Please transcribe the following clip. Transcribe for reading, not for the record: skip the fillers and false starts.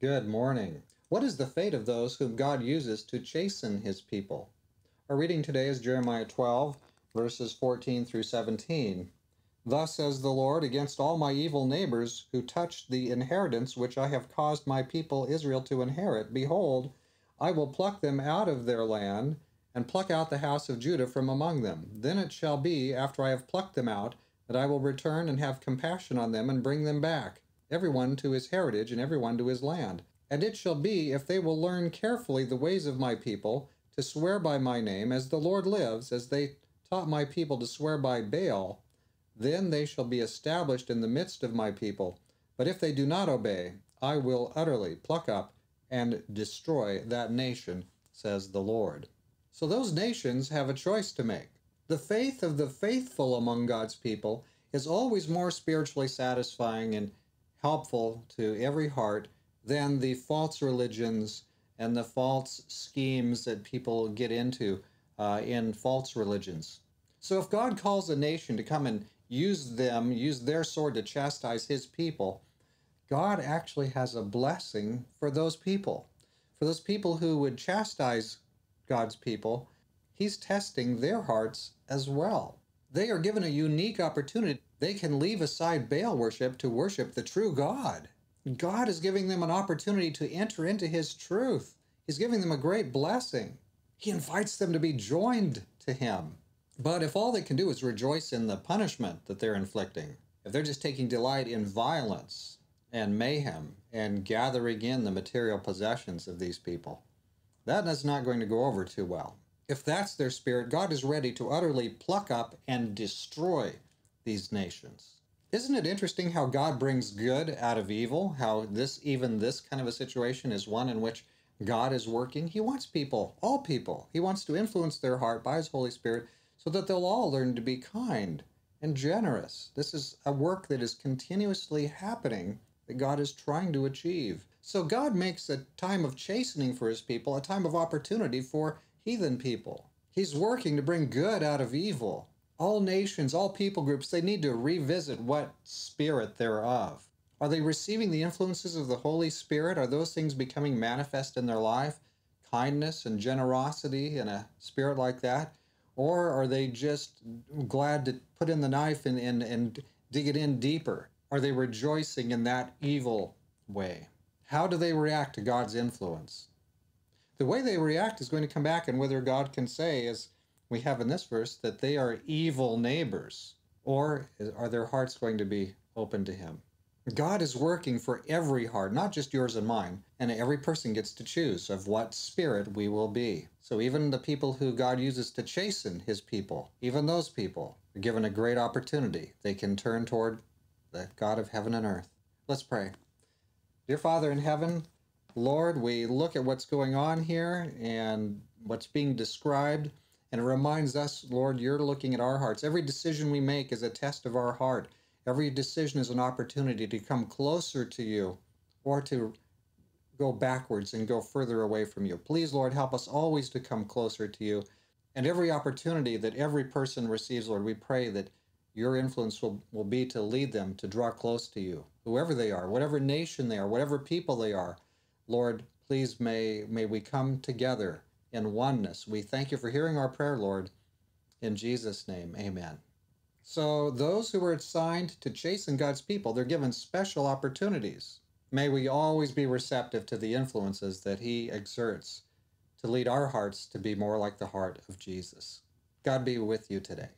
Good morning. What is the fate of those whom God uses to chasten his people? Our reading today is Jeremiah 12, verses 14 through 17. Thus says the Lord, against all my evil neighbors who touched the inheritance which I have caused my people Israel to inherit, behold, I will pluck them out of their land and pluck out the house of Judah from among them. Then it shall be, after I have plucked them out, that I will return and have compassion on them and bring them back, everyone to his heritage and everyone to his land. And it shall be, if they will learn carefully the ways of my people, to swear by my name, as the Lord lives, as they taught my people to swear by Baal, then they shall be established in the midst of my people. But if they do not obey, I will utterly pluck up and destroy that nation, says the Lord. So those nations have a choice to make. The faith of the faithful among God's people is always more spiritually satisfying and helpful to every heart than the false religions and the false schemes that people get into in false religions. So if God calls a nation to come and use their sword to chastise his people, God actually has a blessing for those people who would chastise God's people. He's testing their hearts as well. They are given a unique opportunity. They can leave aside Baal worship to worship the true God. God is giving them an opportunity to enter into his truth. He's giving them a great blessing. He invites them to be joined to him. But if all they can do is rejoice in the punishment that they're inflicting, if they're just taking delight in violence and mayhem and gathering in the material possessions of these people, that is not going to go over too well. If that's their spirit, God is ready to utterly pluck up and destroy these nations. Isn't it interesting how God brings good out of evil? How even this kind of a situation is one in which God is working. He wants people, all people. He wants to influence their heart by his Holy Spirit so that they'll all learn to be kind and generous. This is a work that is continuously happening that God is trying to achieve. So God makes a time of chastening for his people, a time of opportunity for heathen people. He's working to bring good out of evil. All nations, all people groups, they need to revisit what spirit they're of. Are they receiving the influences of the Holy Spirit? Are those things becoming manifest in their life? Kindness and generosity and a spirit like that? Or are they just glad to put in the knife and dig it in deeper? Are they rejoicing in that evil way? How do they react to God's influence? The way they react is going to come back, and whether God can say is, we have in this verse that they are evil neighbors, or are their hearts going to be open to him? God is working for every heart, not just yours and mine, and every person gets to choose of what spirit we will be. So even the people who God uses to chasten his people, even those people are given a great opportunity. They can turn toward the God of heaven and earth. Let's pray. Dear Father in heaven, Lord, we look at what's going on here and what's being described. And it reminds us, Lord, you're looking at our hearts. Every decision we make is a test of our heart. Every decision is an opportunity to come closer to you or to go backwards and go further away from you. Please, Lord, help us always to come closer to you. And every opportunity that every person receives, Lord, we pray that your influence will be to lead them to draw close to you, whoever they are, whatever nation they are, whatever people they are. Lord, please may we come together in oneness. We thank you for hearing our prayer, Lord. In Jesus' name, amen. So those who were assigned to chasten God's people, they're given special opportunities. May we always be receptive to the influences that he exerts to lead our hearts to be more like the heart of Jesus. God be with you today.